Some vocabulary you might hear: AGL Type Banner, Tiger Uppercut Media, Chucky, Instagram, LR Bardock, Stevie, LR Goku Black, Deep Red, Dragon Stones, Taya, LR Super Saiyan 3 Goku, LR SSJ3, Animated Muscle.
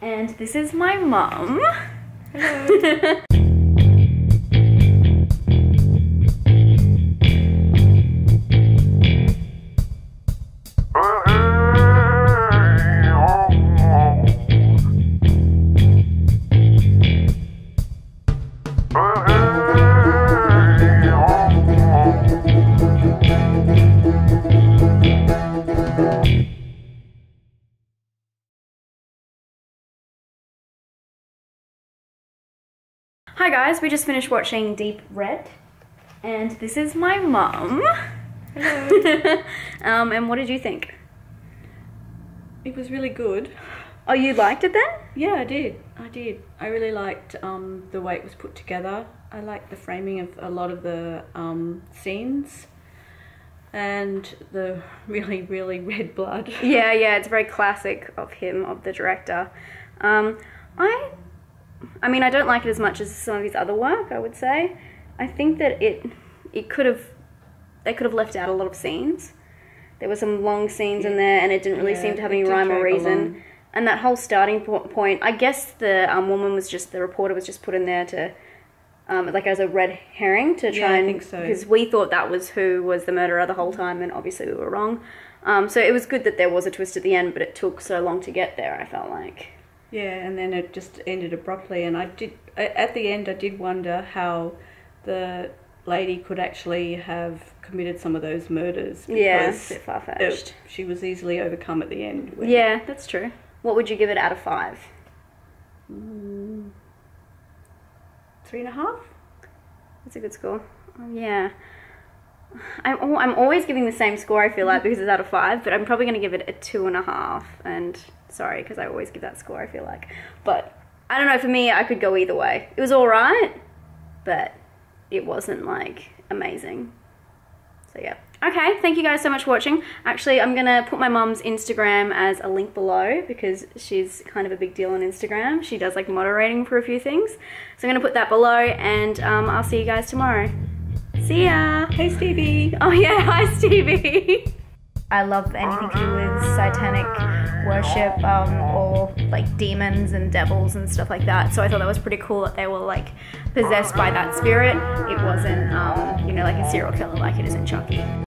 And this is my mum. Hello. Hi guys, we just finished watching Deep Red, and this is my mum. Hello. And what did you think? It was really good. Oh, you liked it then? Yeah, I did. I really liked the way it was put together. I liked the framing of a lot of the scenes, and the really, really red blood. Yeah, it's very classic of him, of the director. I mean, I don't like it as much as some of his other work, I would say. I think that they could have left out a lot of scenes. There were some long scenes in there, and it didn't really seem to have any rhyme or reason. And that whole starting point, I guess the woman was just, the reporter was just put in there to, like as a red herring to try and... I think so. Because we thought that was who was the murderer the whole time, and obviously we were wrong. So it was good that there was a twist at the end, but it took so long to get there, I felt like. Yeah, and then it just ended abruptly, and at the end I did wonder how the lady could actually have committed some of those murders. Yeah, it's a bit far-fetched. She was easily overcome at the end. Yeah, that's true. What would you give it out of 5? 3.5? That's a good score. Yeah. I'm always giving the same score, I feel like, because it's out of 5, but I'm probably going to give it a 2.5, and sorry, because I always give that score, I feel like. But I don't know, for me, I could go either way. It was alright, but it wasn't, like, amazing. So, yeah. Okay, thank you guys so much for watching. Actually, I'm going to put my mum's Instagram as a link below, because she's kind of a big deal on Instagram. She does, like, moderating for a few things. So I'm going to put that below, and I'll see you guys tomorrow. See ya! Hey, Stevie! Oh yeah, hi, Stevie! I love anything to do with satanic worship, or like demons and devils and stuff like that. So I thought that was pretty cool that they were like possessed by that spirit. It wasn't, you know, like a serial killer like it is in Chucky.